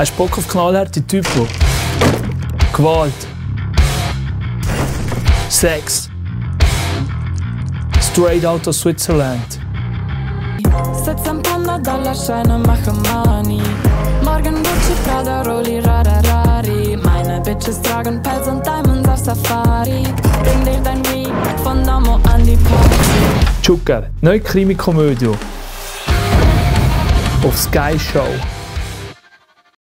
Hast du Bock auf knallharte Typen? Gewalt. Sex. Straight out of Switzerland. Setz ein Panda, Dollarscheine, mache Money. Morgen Gucci, Prada, Rolli, Rararari. Meine Bitches tragen Pelz und Diamonds auf Safari. Bring dir dein Weed von Damo an die Party. Zucker, neue Krimi-Komödie. Auf Sky Show.